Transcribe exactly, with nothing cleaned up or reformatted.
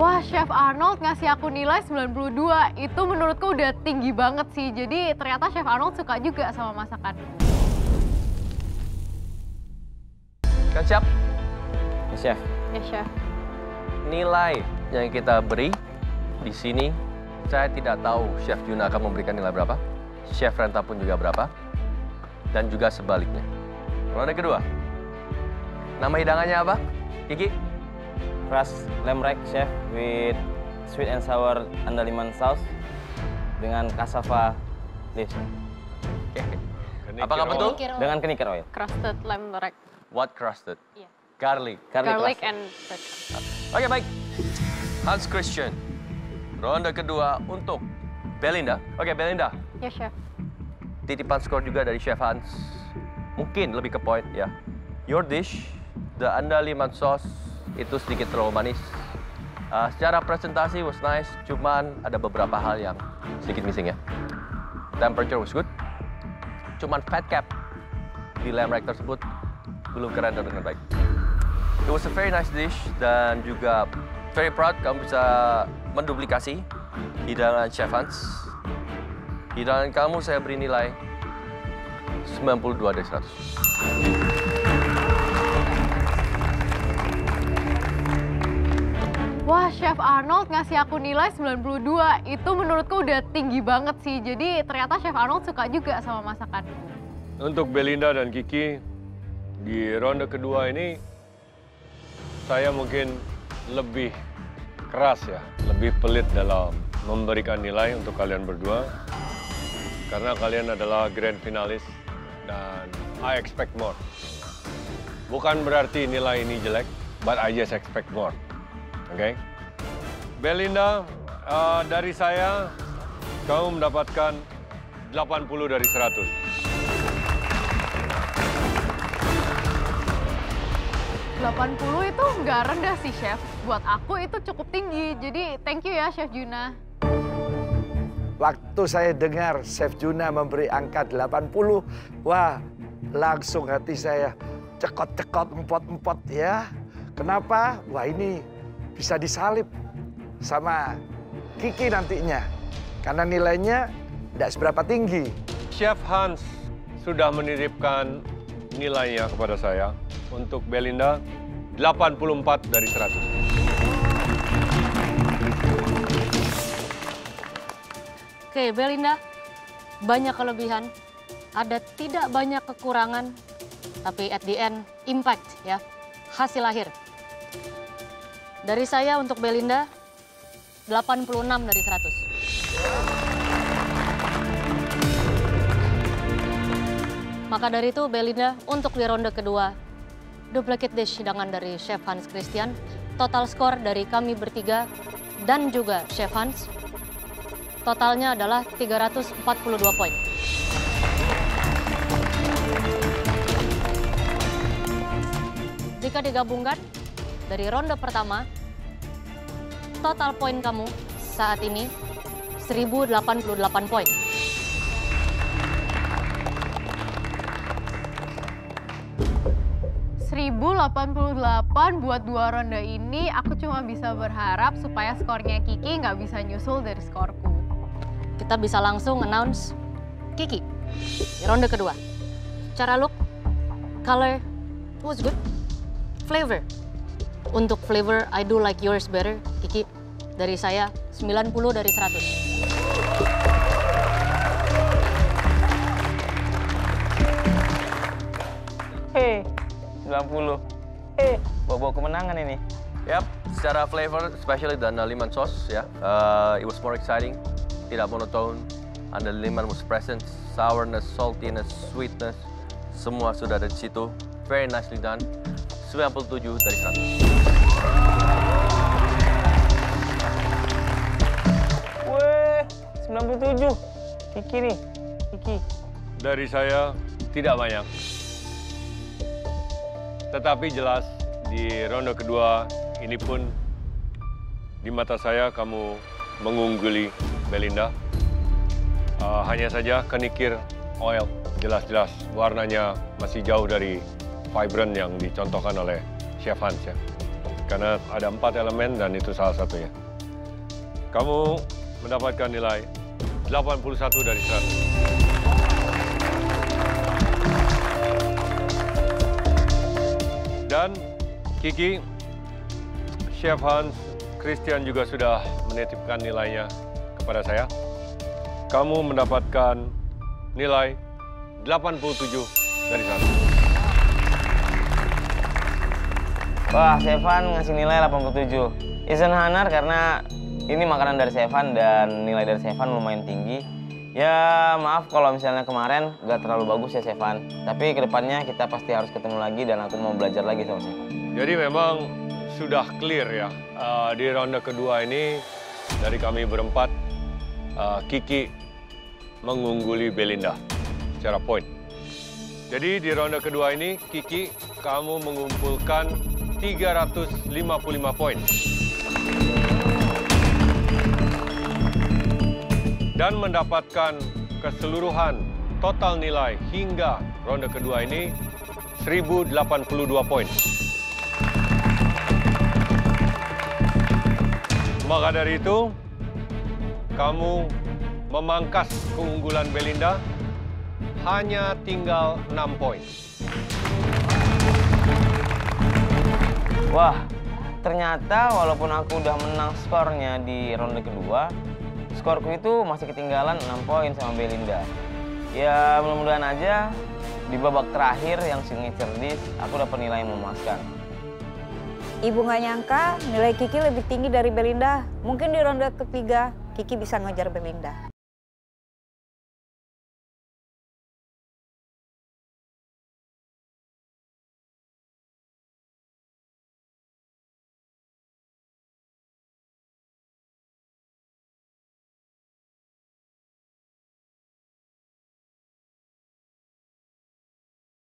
Wah, Chef Arnold ngasih aku nilai sembilan puluh dua. Itu menurutku udah tinggi banget sih. Jadi ternyata Chef Arnold suka juga sama masakanku. Kan siap? Ya, Chef. Ya, Chef. Nilai yang kita beri di sini, saya tidak tahu Chef Juna akan memberikan nilai berapa. Chef Renta pun juga berapa. Dan juga sebaliknya. Ronde kedua. Nama hidangannya apa, Kiki? Ras lamb rack, Chef, with sweet and sour andaliman sauce dengan cassava leaves. Okay. Apakah betul? Dengan kenikir oil. Crusted lamb rack. What crusted? Yeah. Garlic. Garlic, Garlic and bacon. Oke, okay, baik. Hans Christian, ronde kedua untuk Belinda. Oke, okay, Belinda. Ya, yeah, Chef. Titipan skor juga dari Chef Hans. Mungkin lebih ke point, ya. Yeah. Your dish, the andaliman sauce, itu sedikit terlalu manis. Uh, secara presentasi was nice, cuman ada beberapa hal yang sedikit missing ya. Temperature was good, cuman fat cap di lamb rack tersebut belum kerender dengan baik. It was a very nice dish dan juga very proud kamu bisa menduplikasi hidangan Chef Hans. Hidangan kamu saya beri nilai sembilan puluh dua dari seratus. Wah, Chef Arnold ngasih aku nilai sembilan puluh dua. Itu menurutku udah tinggi banget sih. Jadi ternyata Chef Arnold suka juga sama masakanku. Untuk Belinda dan Kiki, di ronde kedua ini saya mungkin lebih keras ya, lebih pelit dalam memberikan nilai untuk kalian berdua. Karena kalian adalah grand finalis dan I expect more. Bukan berarti nilai ini jelek, but I just expect more. Oke, okay. Belinda, uh, dari saya, kamu mendapatkan delapan puluh dari seratus. delapan puluh itu nggak rendah sih, Chef. Buat aku itu cukup tinggi, jadi thank you ya, Chef Juna. Waktu saya dengar Chef Juna memberi angka delapan puluh, wah, langsung hati saya cekot-cekot, empot-empot ya. Kenapa? Wah, ini bisa disalip sama Kiki nantinya. Karena nilainya tidak seberapa tinggi. Chef Hans sudah menitipkan nilainya kepada saya. Untuk Belinda, delapan puluh empat dari seratus. Oke, Belinda. Banyak kelebihan. Ada tidak banyak kekurangan. Tapi at the end, impact ya. Hasil akhir. Dari saya untuk Belinda, delapan puluh enam dari seratus. Maka dari itu Belinda untuk di ronde kedua, duplicate dish hidangan dari Chef Hans Christian, total skor dari kami bertiga dan juga Chef Hans, totalnya adalah tiga ratus empat puluh dua poin. Jika digabungkan, dari ronde pertama, total poin kamu saat ini seribu delapan puluh delapan poin. seribu delapan puluh delapan buat dua ronde ini, aku cuma bisa berharap supaya skornya Kiki nggak bisa nyusul dari skorku. Kita bisa langsung announce Kiki di ronde kedua. Cara look, color, was good, flavor. Untuk flavor, I do like yours better, Kiki. Dari saya, sembilan puluh dari seratus. Hei, sembilan puluh. Hei, bawa-bawa kemenangan ini. Yap, secara flavor, especially the andaliman sauce, ya. Uh, it was more exciting, tidak monotone. Andaliman was present, sourness, saltiness, sweetness. Semua sudah ada di situ. Very nicely done. sembilan puluh tujuh dari seratus. Weh, sembilan puluh tujuh. Kiki nih, Kiki. Dari saya, tidak banyak. Tetapi jelas, di ronde kedua ini pun di mata saya kamu mengungguli Belinda. Uh, hanya saja kenikir oil. Jelas-jelas warnanya masih jauh dari vibrant yang dicontohkan oleh Chef Hans ya. karena ada empat elemen dan itu salah satunya. Kamu mendapatkan nilai delapan puluh satu dari seratus. Dan Kiki, Chef Hans Christian juga sudah menitipkan nilainya kepada saya. Kamu mendapatkan nilai delapan puluh tujuh dari seratus. Wah, Sevan ngasih nilai delapan puluh tujuh. It's an honor karena ini makanan dari Sevan dan nilai dari Sevan lumayan tinggi. Ya maaf kalau misalnya kemarin nggak terlalu bagus ya Sevan. Tapi kedepannya kita pasti harus ketemu lagi dan aku mau belajar lagi sama Sevan. Jadi memang sudah clear ya uh, di ronde kedua ini dari kami berempat uh, Kiki mengungguli Belinda secara poin. Jadi di ronde kedua ini Kiki kamu mengumpulkan tiga ratus lima puluh lima poin. Dan mendapatkan keseluruhan total nilai hingga ronde kedua ini seribu delapan puluh dua poin. Maka dari itu, kamu memangkas keunggulan Belinda hanya tinggal enam poin. Wah, ternyata walaupun aku udah menang skornya di ronde kedua, skorku itu masih ketinggalan enam poin sama Belinda. Ya mudah-mudahan aja di babak terakhir yang sungguh cerdas aku dapat nilai yang memuaskan. Ibu nggak nyangka nilai Kiki lebih tinggi dari Belinda. Mungkin di ronde ketiga Kiki bisa ngejar Belinda.